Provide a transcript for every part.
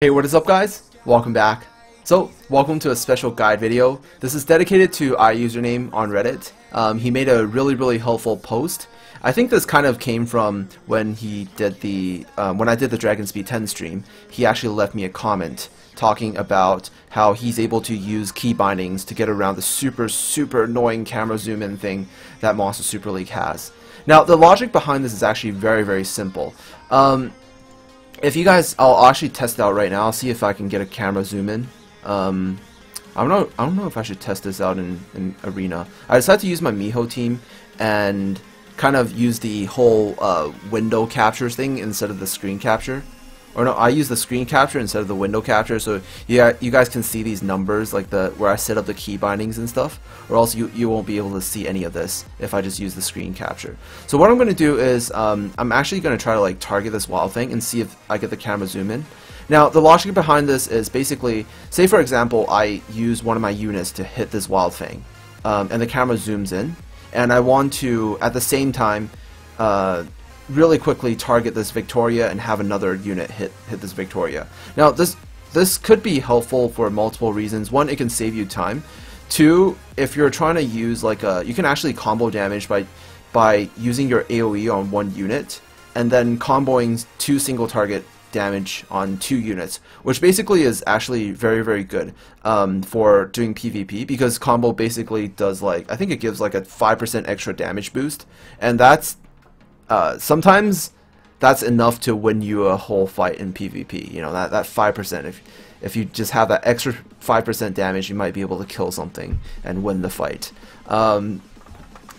Hey, what is up guys? Welcome back. So, welcome to a special guide video. This is dedicated to iUsername on Reddit. He made a really helpful post. I think this kind of came from when he did the when I did the Dragon Speed 10 stream. He actually left me a comment talking about how he's able to use key bindings to get around the super annoying camera zoom in thing that Monster Super League has. Now, the logic behind this is actually very simple. If you guys, I'll actually test it out right now. I'll see if I can get a camera zoom in. I don't know if I should test this out in arena. I decided to use my Miho team and kind of use the whole window captures thing instead of the screen capture. Or no, I use the screen capture instead of the window capture. So yeah, you guys can see these numbers, like where I set up the key bindings and stuff. Or else you won't be able to see any of this if I just use the screen capture. So what I'm going to do is I'm actually going to try to like target this wild thing and see if I get the camera zoom in. Now the logic behind this is basically, say for example, I use one of my units to hit this wild thing, and the camera zooms in, and I want to at the same time. Really quickly target this Victoria and have another unit hit this Victoria. Now this could be helpful for multiple reasons. One, it can save you time. Two, if you're trying to use like you can actually combo damage by using your AoE on one unit and then comboing two single target damage on two units, which basically is actually very good for doing PvP, because combo basically does like, I think it gives like a 5% extra damage boost, and that's sometimes that's enough to win you a whole fight in PvP. You know, that 5%, if you just have that extra 5% damage, you might be able to kill something and win the fight.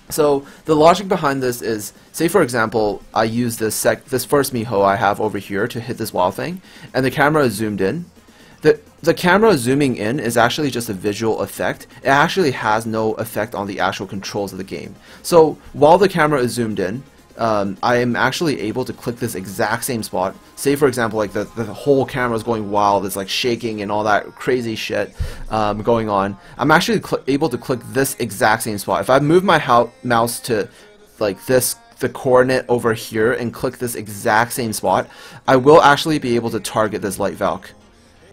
So the logic behind this is, say for example, I use this first Miho I have over here to hit this wild thing, and the camera is zoomed in. The camera zooming in is actually just a visual effect. It actually has no effect on the actual controls of the game. So while the camera is zoomed in, I am actually able to click this exact same spot. Say for example, like the whole camera is going wild, it's like shaking and all that crazy shit going on. I'm actually able to click this exact same spot. If I move my mouse to like the coordinate over here and click this exact same spot, I will actually be able to target this light Valk.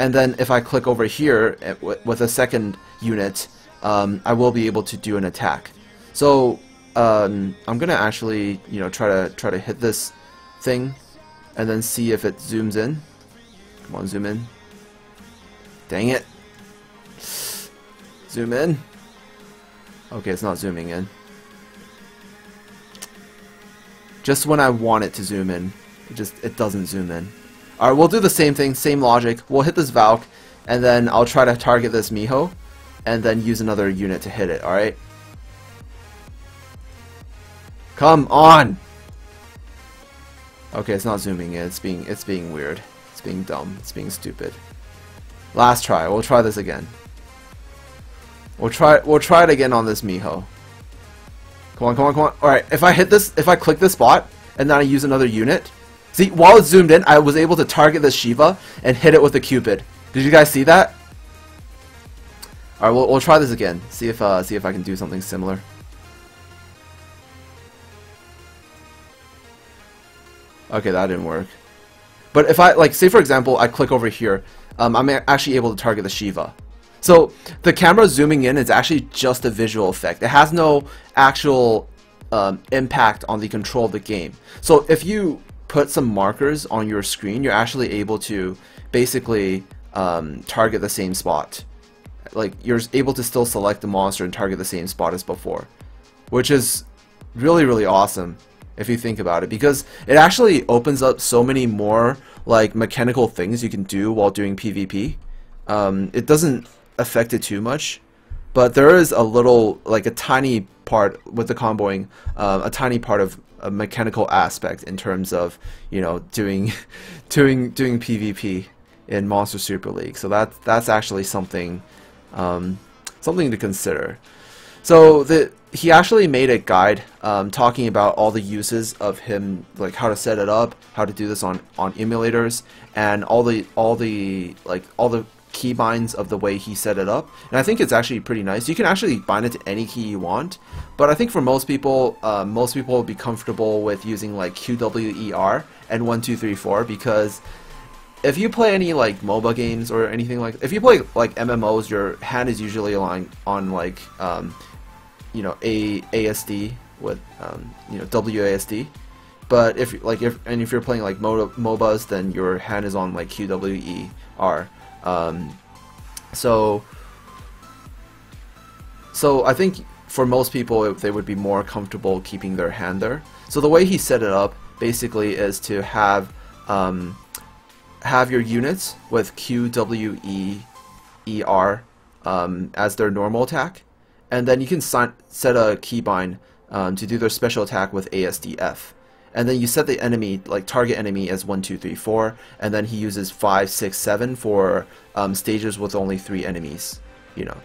And then if I click over here with a second unit, I will be able to do an attack. So I'm gonna actually, you know, try to hit this thing, and then see if it zooms in. Come on, zoom in. Dang it! Zoom in. Okay, it's not zooming in. Just when I want it to zoom in, it doesn't zoom in. All right, we'll do the same thing, same logic. We'll hit this Valk, and then I'll try to target this Miho, and then use another unit to hit it. All right. Come on! Okay, it's not zooming in. It's being weird. It's being dumb. It's being stupid. Last try. We'll try this again. We'll try it again on this Miho. Come on, come on, come on. Alright, if I hit this, if I click this spot, and then I use another unit. See, while it's zoomed in, I was able to target this Shiva and hit it with the Cupid. Did you guys see that? Alright, we'll try this again. See if I can do something similar. Okay, that didn't work. But if I, like, say for example, I click over here, I'm actually able to target the Shiva. So the camera zooming in is actually just a visual effect. It has no actual impact on the control of the game. So if you put some markers on your screen, you're actually able to basically target the same spot. Like, you're able to still select the monster and target the same spot as before, which is really awesome. If you think about it, because it actually opens up so many more like mechanical things you can do while doing PvP. It doesn't affect it too much, but there is a little, like a tiny part with the comboing, a tiny part of a mechanical aspect in terms of, you know, doing PvP in Monster Super League. So that's actually something something to consider. So he actually made a guide talking about all the uses of him, like how to set it up, how to do this on emulators, and all the key binds of the way he set it up. And I think it's actually pretty nice. You can actually bind it to any key you want, but I think for most people will be comfortable with using like QWER and 1234, because if you play any like MOBA games or anything like, if you play like MMOs, your hand is usually on like you know, ASD with you know, WASD. But if like if you're playing like MOBAs, then your hand is on like QWER. So I think for most people they would be more comfortable keeping their hand there. So the way he set it up basically is to have your units with QWER as their normal attack, and then you can set a keybind to do their special attack with ASDF. And then you set the enemy, like target enemy, as 1, 2, 3, 4, and then he uses 5, 6, 7 for stages with only 3 enemies, you know.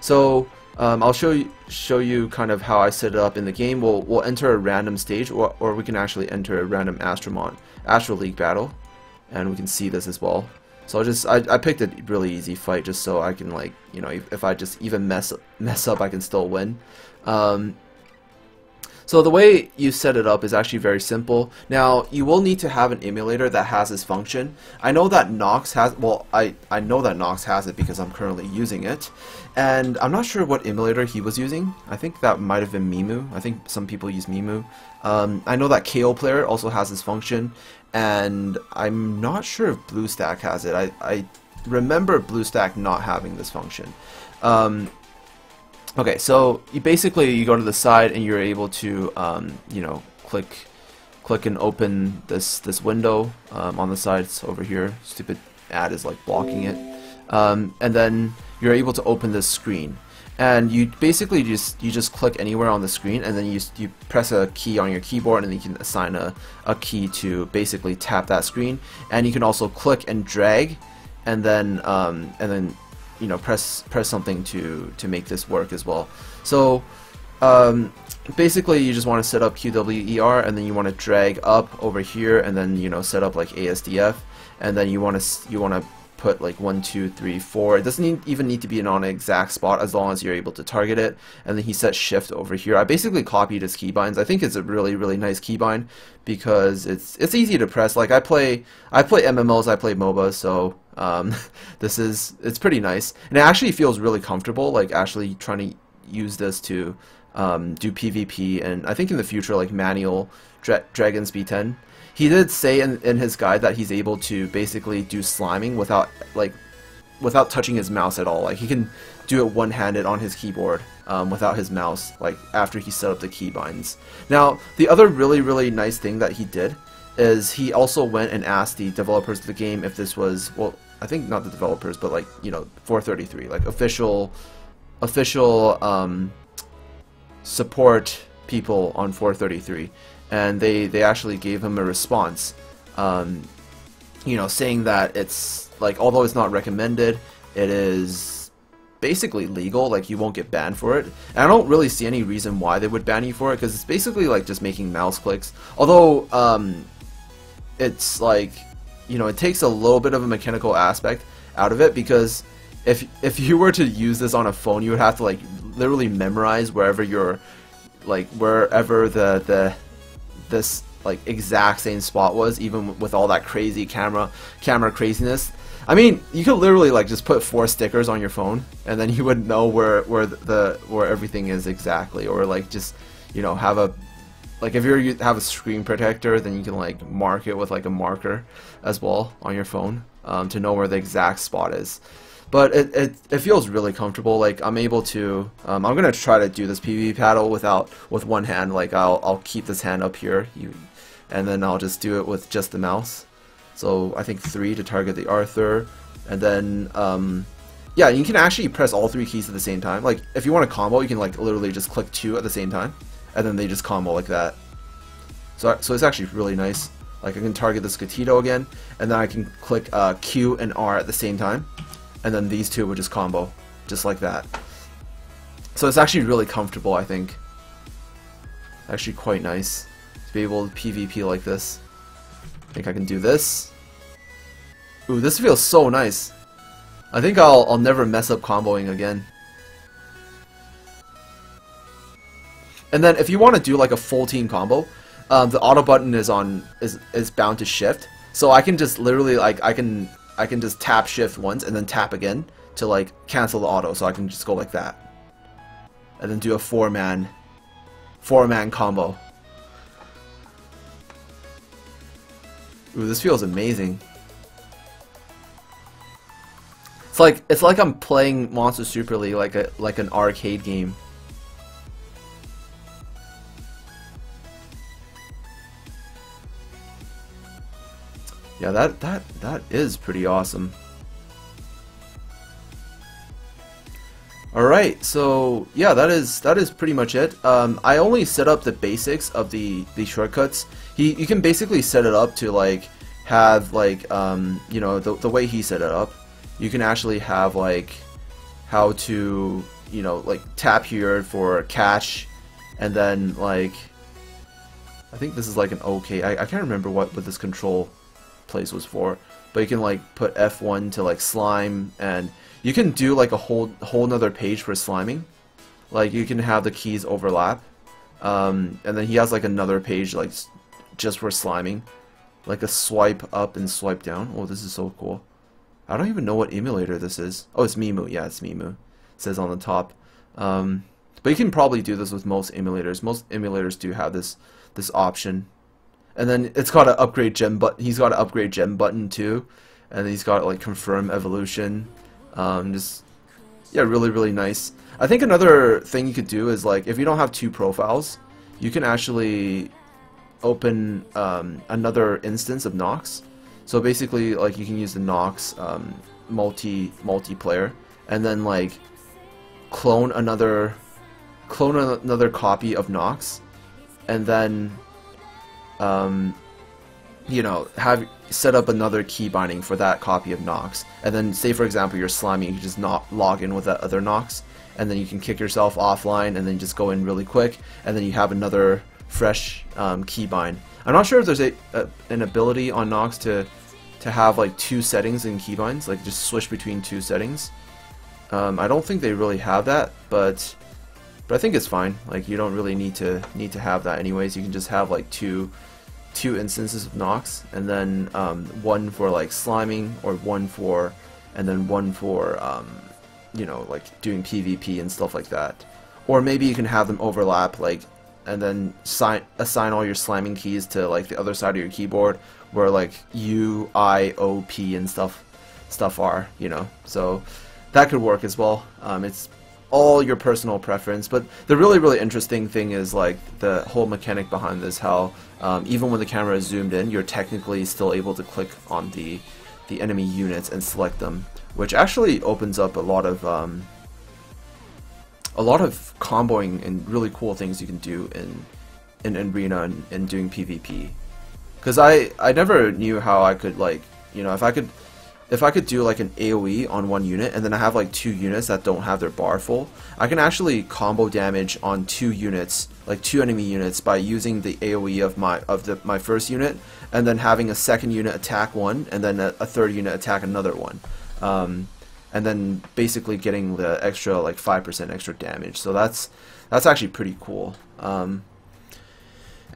So I'll show you kind of how I set it up in the game. We'll enter a random stage, or we can actually enter a random Astral League battle, and we can see this as well. So I picked a really easy fight just so I can, like, you know, if I just even mess up, I can still win. So the way you set it up is actually very simple. Now, you will need to have an emulator that has this function. I know that Nox has, well, I know that Nox has it because I'm currently using it. And I'm not sure what emulator he was using. I think that might have been Mimu. I think some people use Mimu. I know that KO player also has this function. And I'm not sure if Bluestack has it. I remember Bluestack not having this function. Okay, so you go to the side and you're able to, you know, click and open this window on the sides over here. Stupid ad is like blocking it, and then you're able to open this screen. And you basically just click anywhere on the screen, and then you press a key on your keyboard, and then you can assign a key to basically tap that screen. And you can also click and drag, and then you know, press something to make this work as well. So basically you just want to set up QWER, and then you want to drag up over here, and then, you know, set up like ASDF, and then you want to put like 1, 2, 3, 4. It doesn't even need to be on an exact spot as long as you're able to target it. And then he set shift over here. I basically copied his keybinds. I think it's a really, really nice keybind because it's easy to press. Like I play MMOs, I play MOBAs, so it's pretty nice, and it actually feels really comfortable. Like actually trying to use this to do PvP, and I think in the future like manual Dragon Speed 10. He did say in his guide that he's able to basically do sliming without touching his mouse at all. Like he can do it one-handed on his keyboard without his mouse, like after he set up the keybinds. Now, the other really, really nice thing that he did is he also went and asked the developers of the game if this was, well, I think not the developers, but like, you know, 433, like official support people on 433. And they actually gave him a response, you know, saying that it's, like, although it's not recommended, it is basically legal, like, you won't get banned for it. And I don't really see any reason why they would ban you for it, because it's basically, like, just making mouse clicks. Although, it's, like, you know, it takes a little bit of a mechanical aspect out of it, because if you were to use this on a phone, you would have to, like, literally memorize wherever this like exact same spot was, even with all that crazy camera craziness. I mean, you could literally like just put 4 stickers on your phone, and then you would know where everything is exactly. Or like just, you know, if you have a screen protector, then you can like mark it with like a marker as well on your phone to know where the exact spot is. But it feels really comfortable. Like I'm able to, I'm gonna try to do this PvP paddle with one hand. Like I'll keep this hand up here, and then I'll just do it with just the mouse. So I think 3 to target the Arthur, and then yeah, you can actually press all 3 keys at the same time. Like if you want to combo, you can like literally just click 2 at the same time, and then they just combo like that. So it's actually really nice. Like I can target this Gatito again, and then I can click Q and R at the same time. And then these 2 would just combo, just like that. So it's actually really comfortable, I think. Actually quite nice to be able to PvP like this. I think I can do this. Ooh, this feels so nice. I think I'll never mess up comboing again. And then if you want to do like a full team combo, the auto button is bound to shift. So I can just literally like I can I can just tap shift once and then tap again to like cancel the auto, so I can just go like that. And then do a four-man combo. Ooh, this feels amazing. It's like I'm playing Monster Super League like an arcade game. Yeah, that is pretty awesome. All right, so yeah, that is pretty much it. I only set up the basics of the shortcuts. You can basically set it up to like have like you know, the way he set it up. You can actually have like how to, you know, like tap here for catch, and then like I think this is like an OK. I can't remember what this control place was for, but you can like put F1 to like slime, and you can do like a whole another page for sliming. Like you can have the keys overlap, and then he has like another page like just for sliming, like a swipe up and swipe down. Oh, this is so cool. I don't even know what emulator this is. Oh, it's Mimu. Yeah, it's Mimu. It says on the top. But you can probably do this with most emulators. Most emulators do have this option. And then it's got an upgrade gem button. He's got an upgrade gem button too, and he's got like confirm evolution. Just yeah, really nice. I think another thing you could do is like if you don't have two profiles, you can actually open another instance of Nox. So basically, like you can use the Nox multiplayer, and then like clone another copy of Nox, and then you know, have set up another key binding for that copy of Nox, and then say for example you're sliming, you can just not log in with that other Nox, and then you can kick yourself offline, and then just go in really quick, and then you have another fresh key bind. I'm not sure if there's an ability on Nox to have like two settings in keybinds, like just switch between two settings. I don't think they really have that, but I think it's fine. Like you don't really need to have that anyways. You can just have like two instances of Nox, and then one for like sliming, or one for you know, like doing PvP and stuff like that. Or maybe you can have them overlap, like, and then assign all your slamming keys to like the other side of your keyboard, where like U, I, O, P and stuff are, you know. So that could work as well. It's all your personal preference, but the really interesting thing is like the whole mechanic behind this, how even when the camera is zoomed in, you're technically still able to click on the enemy units and select them, which actually opens up a lot of comboing and really cool things you can do in arena and doing PvP. Because I never knew how I could, like, you know, if I could do like an AoE on one unit, and then I have like two units that don't have their bar full, I can actually combo damage on two units, like two enemy units, by using the AoE of my first unit, and then having a second unit attack one, and then a third unit attack another one. And then basically getting the extra like 5% extra damage. So that's actually pretty cool.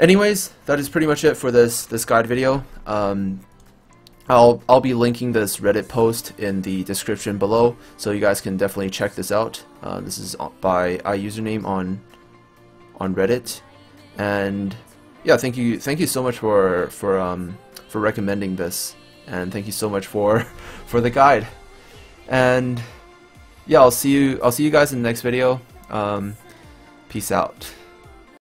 Anyways, that is pretty much it for this guide video. I'll be linking this Reddit post in the description below, so you guys can definitely check this out. This is by iUsername on Reddit, and yeah, thank you so much for recommending this, and thank you so much for the guide. And yeah, I'll see you guys in the next video. Peace out.